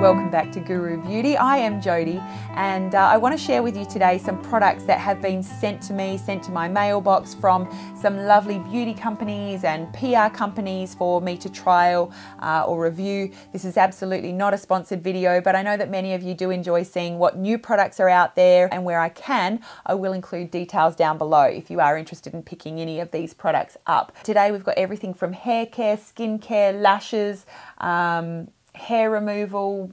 Welcome back to Guru Beauty. I am Jodie, and I want to share with you today some products that have been sent to me, sent to my mailbox from some lovely beauty companies and PR companies for me to trial or review. This is absolutely not a sponsored video, but I know that many of you do enjoy seeing what new products are out there, and where I can, I will include details down below if you are interested in picking any of these products up. Today we've got everything from hair care, skin care, lashes, hair removal,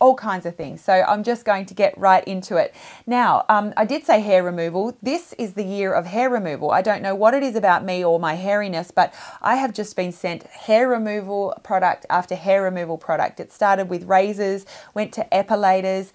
all kinds of things. So I'm just going to get right into it. Now, I did say hair removal. This is the year of hair removal. I don't know what it is about me or my hairiness, but I have just been sent hair removal product after hair removal product. It started with razors, went to epilators,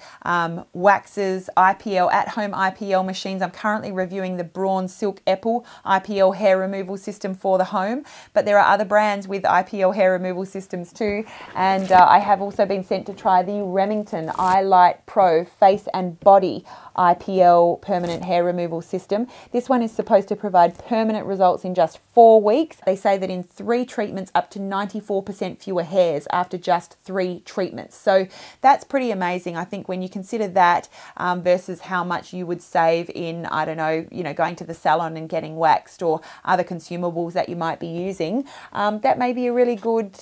waxes, IPL, at-home IPL machines. I'm currently reviewing the Braun Silk-épil IPL hair removal system for the home, but there are other brands with IPL hair removal systems too. And I have also been sent to try the Remington i-LIGHT Pro Face and Body IPL Permanent Hair Removal System. This one is supposed to provide permanent results in just 4 weeks. They say that in 3 treatments, up to 94% fewer hairs after just 3 treatments. So that's pretty amazing. I think when you consider that versus how much you would save in, I don't know, you know, going to the salon and getting waxed or other consumables that you might be using, that may be a really good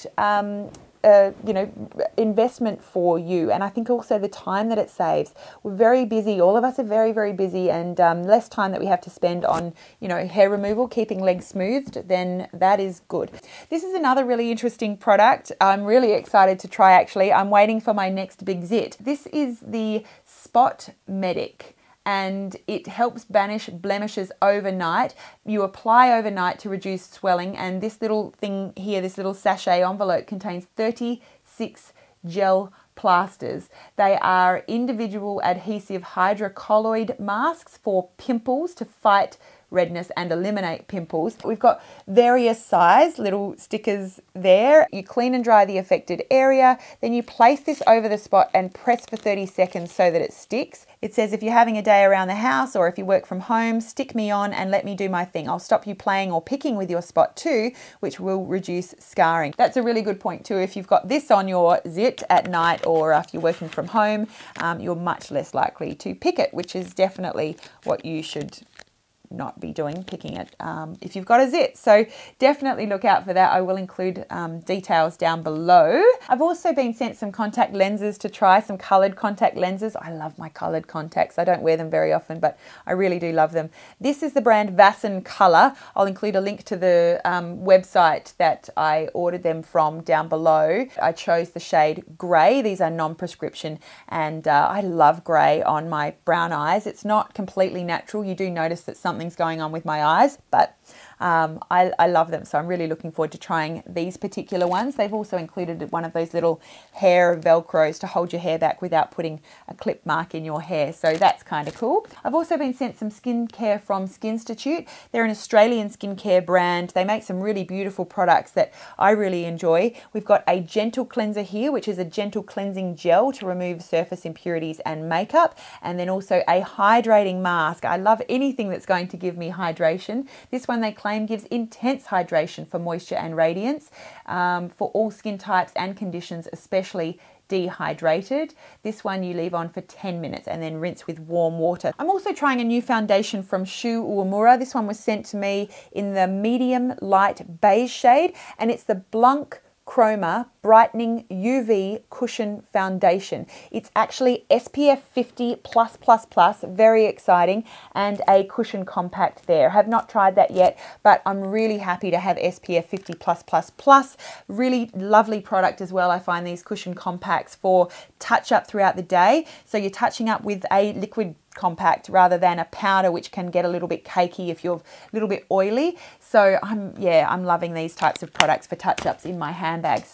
you know, investment for you. And I think also the time that it saves. We're very busy. All of us are very, very busy, and less time that we have to spend on, you know, hair removal, keeping legs smoothed, then that is good. This is another really interesting product I'm really excited to try actually. I'm waiting for my next big zit. This is the Spot Medic, and it helps banish blemishes overnight. You apply overnight to reduce swelling, and this little thing here, this little sachet envelope, contains 36 gel plasters. They are individual adhesive hydrocolloid masks for pimples to fight redness and eliminate pimples. We've got various size little stickers there. You clean and dry the affected area, then you place this over the spot and press for 30 seconds so that it sticks. It says, if you're having a day around the house or if you work from home, stick me on and let me do my thing. I'll stop you playing or picking with your spot too, which will reduce scarring. That's a really good point too. If you've got this on your zit at night or if you're working from home, you're much less likely to pick it, which is definitely what you should not be doing, picking it if you've got a zit. So definitely look out for that. I will include details down below. I've also been sent some contact lenses to try, some colored contact lenses. I love my colored contacts. I don't wear them very often, but I really do love them. This is the brand Vassen Colour. I'll include a link to the website that I ordered them from down below. I chose the shade grey. These are non-prescription, and I love grey on my brown eyes. It's not completely natural. You do notice that something's going on with my eyes, but I love them, so I'm really looking forward to trying these particular ones. They've also included one of those little hair velcros to hold your hair back without putting a clip mark in your hair, so that's kind of cool. I've also been sent some skincare from Skinstitute. They're an Australian skincare brand. They make some really beautiful products that I really enjoy. We've got a gentle cleanser here, which is a gentle cleansing gel to remove surface impurities and makeup, and then also a hydrating mask. I love anything that's going to give me hydration. This one they claim gives intense hydration for moisture and radiance for all skin types and conditions, especially dehydrated. This one you leave on for 10 minutes and then rinse with warm water. I'm also trying a new foundation from Shu Uemura. This one was sent to me in the medium light beige shade, and it's the Blanc Chroma Brightening UV Cushion Foundation. It's actually SPF 50 plus plus plus, very exciting, and a cushion compact there. I have not tried that yet, but I'm really happy to have SPF 50 plus plus plus. Really lovely product as well. I find these cushion compacts for touch up throughout the day. So you're touching up with a liquid compact rather than a powder, which can get a little bit cakey if you're a little bit oily. So I'm loving these types of products for touch-ups in my handbag.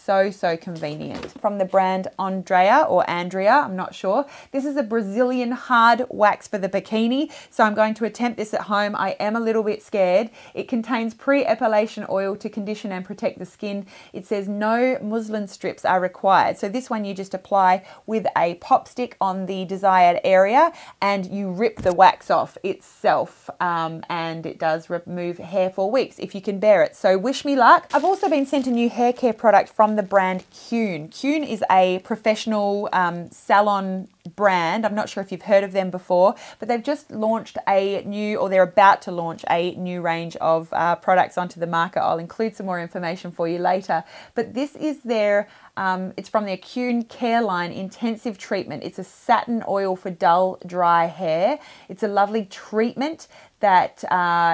So convenient. From the brand Andrea or Andrea, I'm not sure. This is a Brazilian hard wax for the bikini. So I'm going to attempt this at home. I am a little bit scared. It contains pre-epilation oil to condition and protect the skin. It says no muslin strips are required. So this one you just apply with a pop stick on the desired area and you rip the wax off itself, and it does remove hair for weeks. weeks if you can bear it. So wish me luck. I've also been sent a new hair care product from the brand Keune. Keune is a professional salon brand. I'm not sure if you've heard of them before, but they've just launched a new, or they're about to launch a new range of products onto the market. I'll include some more information for you later. But this is their, it's from their Keune Careline Intensive Treatment. It's a satin oil for dull, dry hair. It's a lovely treatment that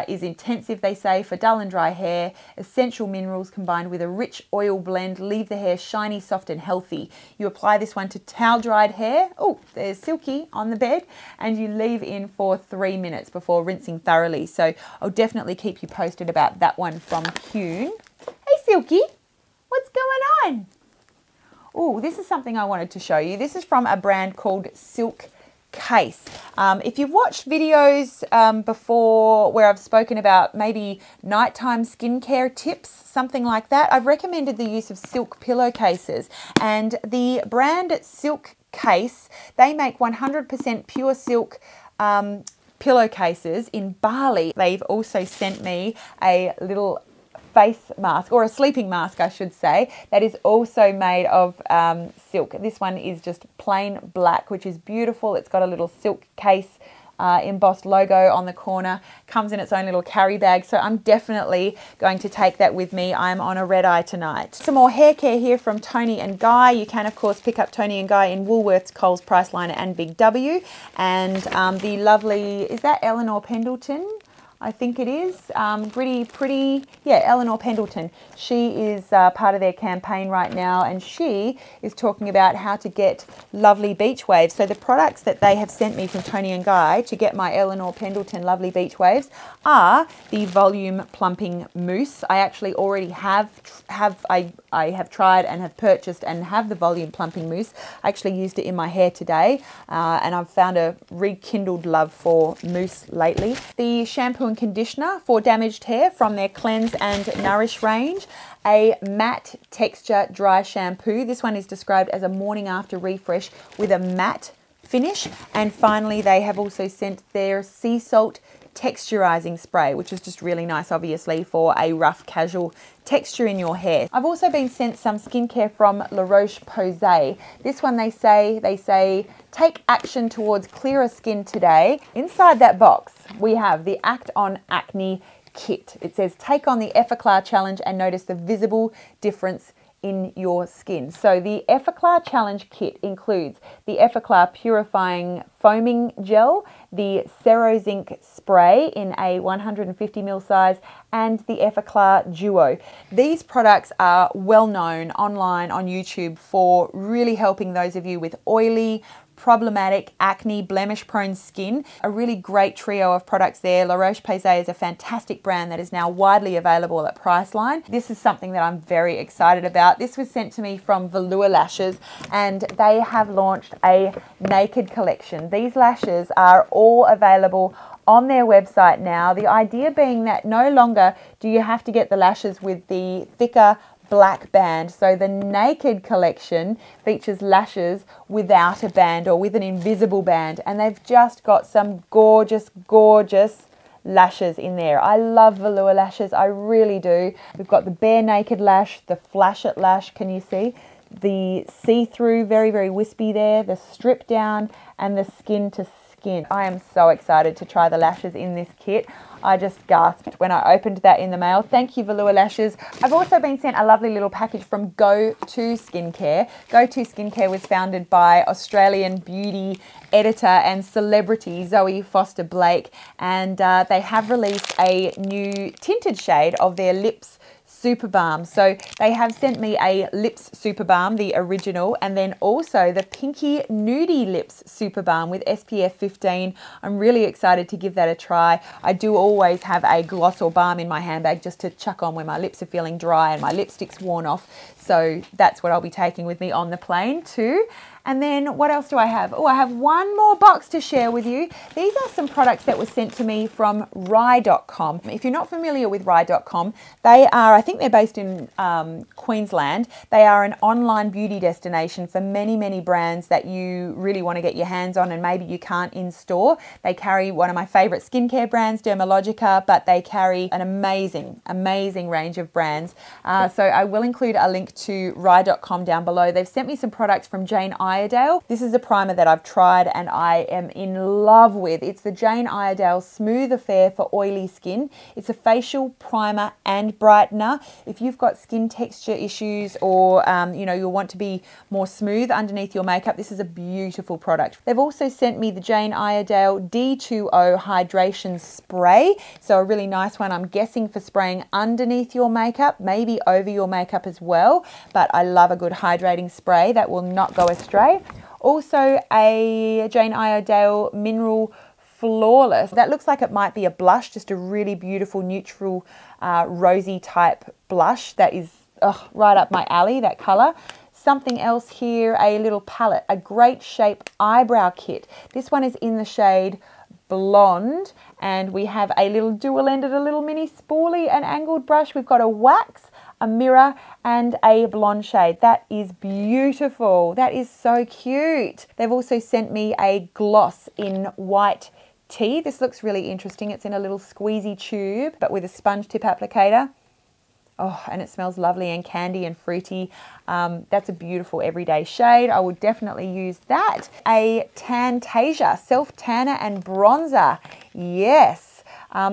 is intensive, they say, for dull and dry hair. Essential minerals combined with a rich oil blend leave the hair shiny, soft and healthy. You apply this one to towel dried hair, oh, there's silky on the bed, and you leave in for 3 minutes before rinsing thoroughly. So I'll definitely keep you posted about that one from Keune. Hey Silky, what's going on? Oh, this is something I wanted to show you. This is from a brand called Silk Case. If you've watched videos before where I've spoken about maybe nighttime skincare tips, something like that, I've recommended the use of silk pillowcases, and the brand Silk Case, they make 100% pure silk pillowcases in Bali. They've also sent me a little face mask, or a sleeping mask I should say, that is also made of silk. This one is just plain black, which is beautiful. It's got a little Silk Case embossed logo on the corner, comes in its own little carry bag, so I'm definitely going to take that with me. I'm on a red eye tonight. Some more hair care here from Tony and Guy. You can of course pick up Tony and Guy in Woolworths, Coles, Priceline and Big W. And the lovely, is that Eleanor Pendleton? I think it is, pretty, yeah, Eleanor Pendleton. She is part of their campaign right now, and she is talking about how to get lovely beach waves. So the products that they have sent me from Tony and Guy to get my Eleanor Pendleton lovely beach waves are the Volume Plumping Mousse. I actually already have tried and have purchased and have the Volume Plumping Mousse. I actually used it in my hair today, and I've found a rekindled love for mousse lately. The shampoo and conditioner for damaged hair from their Cleanse and Nourish range, a matte texture dry shampoo. This one is described as a morning after refresh with a matte finish. And finally, they have also sent their sea salt texturizing spray, which is just really nice, obviously, for a rough casual texture in your hair. I've also been sent some skincare from La Roche Posay. This one, they say take action towards clearer skin today. Inside that box we have the Act on Acne kit. It says take on the Effaclar challenge and notice the visible difference in your skin. So the Effaclar challenge kit includes the Effaclar purifying foaming gel, the Serozinc spray in a 150ml size, and the Effaclar Duo. These products are well known online on YouTube for really helping those of you with oily, problematic, acne, blemish-prone skin. A really great trio of products there. La Roche-Posay is a fantastic brand that is now widely available at Priceline. This is something that I'm very excited about. This was sent to me from Velour Lashes, and they have launched a naked collection. These lashes are all available on their website now. The idea being that no longer do you have to get the lashes with the thicker black band. So the Naked collection features lashes without a band, or with an invisible band, and they've just got some gorgeous, gorgeous lashes in there. I love Velour Lashes, I really do. We've got the Bare Naked lash, the Flashette lash, can you see? The see-through, very, very wispy there, the Strip Down, and the Skin to Skin. I am so excited to try the lashes in this kit. I just gasped when I opened that in the mail. Thank you, Velour Lashes. I've also been sent a lovely little package from Go To Skincare. Go To Skincare was founded by Australian beauty editor and celebrity Zoe Foster Blake, and they have released a new tinted shade of their Lips Super Balm. So they have sent me a Lips Super Balm, the original, and then also the Pinky Nudie Lips Super Balm with SPF 15. I'm really excited to give that a try. I do always have a gloss or balm in my handbag just to chuck on when my lips are feeling dry and my lipstick's worn off. So that's what I'll be taking with me on the plane too. And then what else do I have? Oh, I have one more box to share with you. These are some products that were sent to me from Ry.com. If you're not familiar with Ry.com, they are, I think they're based in Queensland. They are an online beauty destination for many, many brands that you really want to get your hands on and maybe you can't in store. They carry one of my favorite skincare brands, Dermalogica, but they carry an amazing, amazing range of brands. So I will include a link to Ry.com down below. They've sent me some products from Jane Iredale. This is a primer that I've tried and I am in love with. It's the Jane Iredale Smooth Affair for Oily Skin. It's a facial primer and brightener. If you've got skin texture issues or you know, you'll want to be more smooth underneath your makeup, this is a beautiful product. They've also sent me the Jane Iredale D2O Hydration Spray. So a really nice one, I'm guessing, for spraying underneath your makeup, maybe over your makeup as well, but I love a good hydrating spray that will not go astray. Also a Jane Iredale Mineral Flawless. That looks like it might be a blush, just a really beautiful neutral rosy type blush that is right up my alley, that color. Something else here, a little palette, a Great Shape eyebrow kit. This one is in the shade Blonde, and we have a little dual ended, a little mini spoolie, an angled brush. We've got a wax, a mirror, and a blonde shade. That is beautiful. That is so cute. They've also sent me a gloss in white tea. This looks really interesting. It's in a little squeezy tube, but with a sponge tip applicator. Oh, and it smells lovely and candy and fruity. That's a beautiful everyday shade. I will definitely use that. A Tantasia Self Tanner and Bronzer. Yes.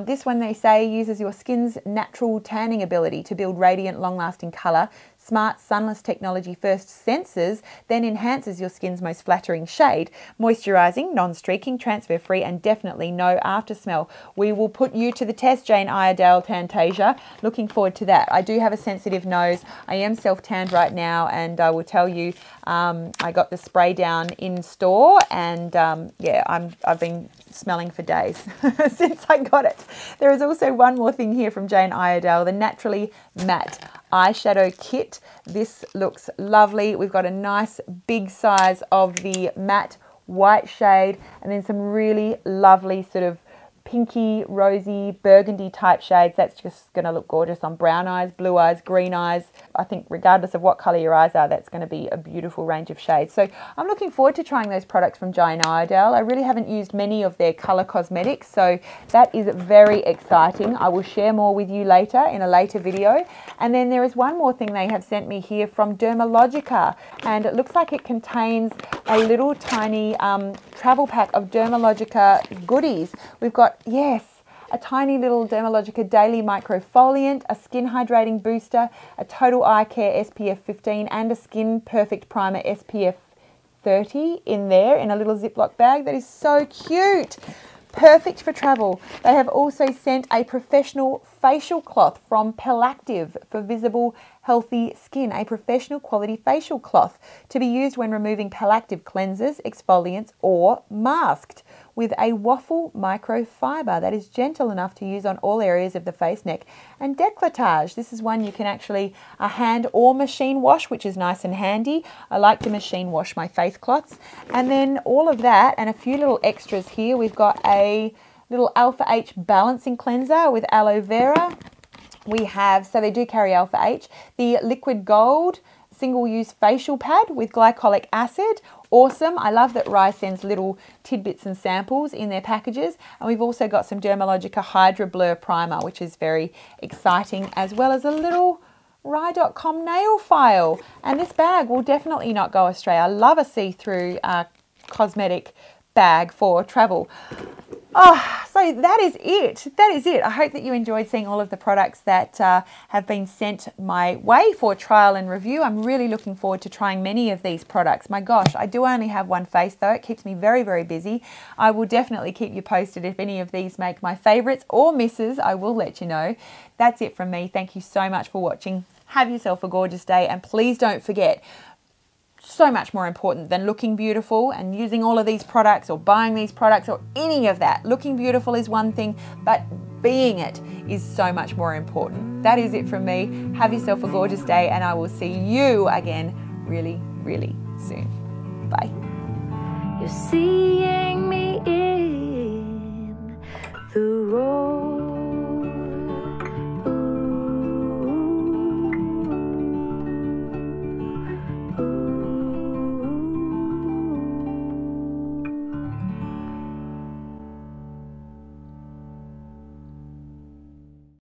This one, they say, uses your skin's natural tanning ability to build radiant, long-lasting color. Smart sunless technology first senses, then enhances your skin's most flattering shade. Moisturizing, non-streaking, transfer-free, and definitely no after-smell. We will put you to the test, Jane Iredale Tantasia. Looking forward to that. I do have a sensitive nose. I am self-tanned right now, and I will tell you, I got the spray down in store, and yeah, I've been smelling for days since I got it. There is also one more thing here from Jane Iredale, the Naturally Matte Eyeshadow Kit. This looks lovely. We've got a nice big size of the matte white shade and then some really lovely sort of pinky, rosy, burgundy type shades. That's just going to look gorgeous on brown eyes, blue eyes, green eyes. I think regardless of what color your eyes are, that's going to be a beautiful range of shades. So I'm looking forward to trying those products from Jane Iredale. I really haven't used many of their color cosmetics, so that is very exciting. I will share more with you later in a later video. And then there is one more thing they have sent me here from Dermalogica, and it looks like it contains a little tiny travel pack of Dermalogica goodies. We've got, yes, a tiny little Dermalogica Daily Microfoliant, a Skin Hydrating Booster, a Total Eye Care SPF 15, and a Skin Perfect Primer SPF 30 in there in a little Ziploc bag. That is so cute. Perfect for travel. They have also sent a professional facial cloth from Palactive for visible, healthy skin. A professional quality facial cloth to be used when removing Palactive cleansers, exfoliants, or masked, with a waffle microfiber that is gentle enough to use on all areas of the face, neck, and décolletage. This is one you can actually hand or machine wash, which is nice and handy. I like to machine wash my face cloths. And then all of that and a few little extras here. We've got a little Alpha-H balancing cleanser with aloe vera. We have, so they do carry Alpha-H, the Liquid Gold single-use facial pad with glycolic acid. Awesome. I love that Ry sends little tidbits and samples in their packages. And we've also got some Dermalogica Hydra Blur Primer, which is very exciting, as well as a little Ry.com nail file. And this bag will definitely not go astray. I love a see-through cosmetic bag for travel. Oh, so that is it. That is it. I hope that you enjoyed seeing all of the products that have been sent my way for trial and review. I'm really looking forward to trying many of these products. My gosh, I do only have one face though. It keeps me very, very busy. I will definitely keep you posted if any of these make my favorites or misses. I will let you know. That's it from me. Thank you so much for watching. Have yourself a gorgeous day, and please don't forget, so much more important than looking beautiful and using all of these products or buying these products or any of that. Looking beautiful is one thing, but being it is so much more important. That is it from me. Have yourself a gorgeous day, and I will see you again really, really soon. Bye. You're seeing me in the road.